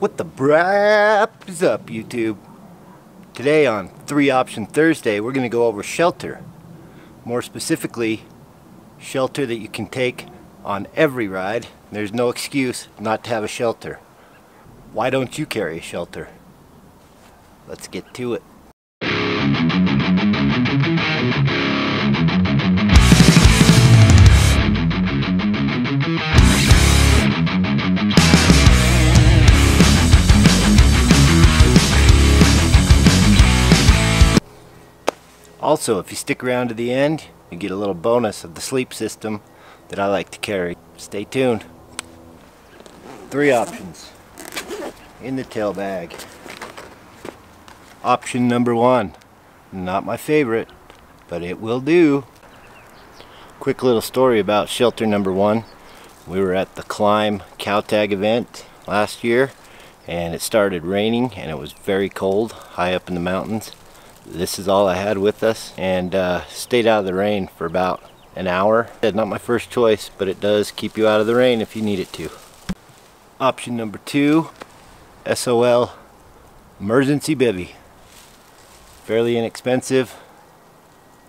What the brap is up, YouTube? Today on 3 Option Thursday, we're going to go over shelter. More specifically, shelter that you can take on every ride. There's no excuse not to have a shelter. Why don't you carry a shelter? Let's get to it. Also, if you stick around to the end, you get a little bonus of the sleep system that I like to carry. Stay tuned. 3 options in the tail bag. Option number 1, not my favorite, but it will do. Quick little story about shelter number 1. We were at the Climb Cowtag event last year, and it started raining and it was very cold high up in the mountains. This is all I had with us, and stayed out of the rain for about an hour. Not my first choice, but it does keep you out of the rain if you need it to. Option number 2, SOL emergency bivy. Fairly inexpensive.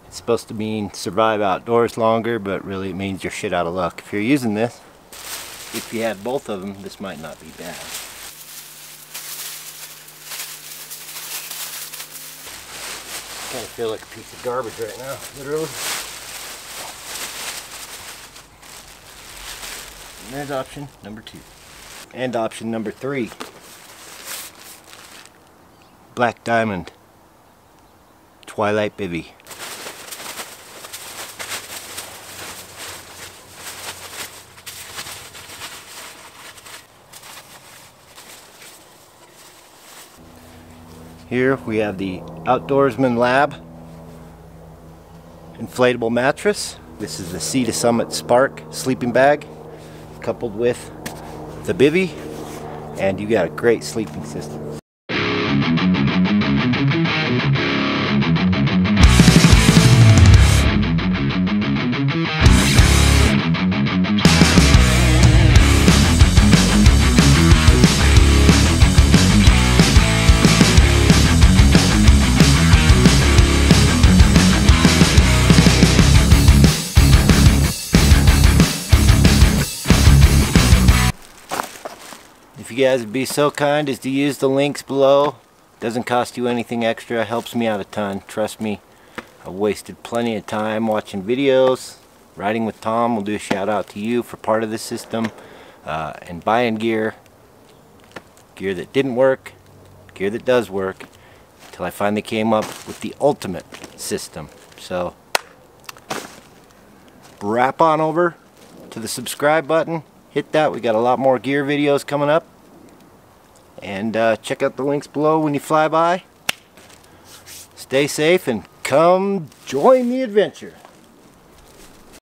It's supposed to mean survive outdoors longer, but really it means you're shit out of luck if you're using this. If you had both of them, this might not be bad. I kind of feel like a piece of garbage right now, literally. And there's option number 2. And option number 3. Black Diamond Twilight Bivy. Here we have the Outdoorsman Lab inflatable mattress. This is the Sea to Summit Spark sleeping bag coupled with the bivy, and you got a great sleeping system. If you guys would be so kind as to use the links below. Doesn't cost you anything extra, helps me out a ton. Trust me, I wasted plenty of time watching videos. Riding with Tom, we'll do a shout out to you for part of the system, and buying gear that didn't work, gear that does work, until I finally came up with the ultimate system. So wrap on over to the subscribe button, hit that. We got a lot more gear videos coming up. And check out the links below when you fly by. Stay safe and come join the adventure.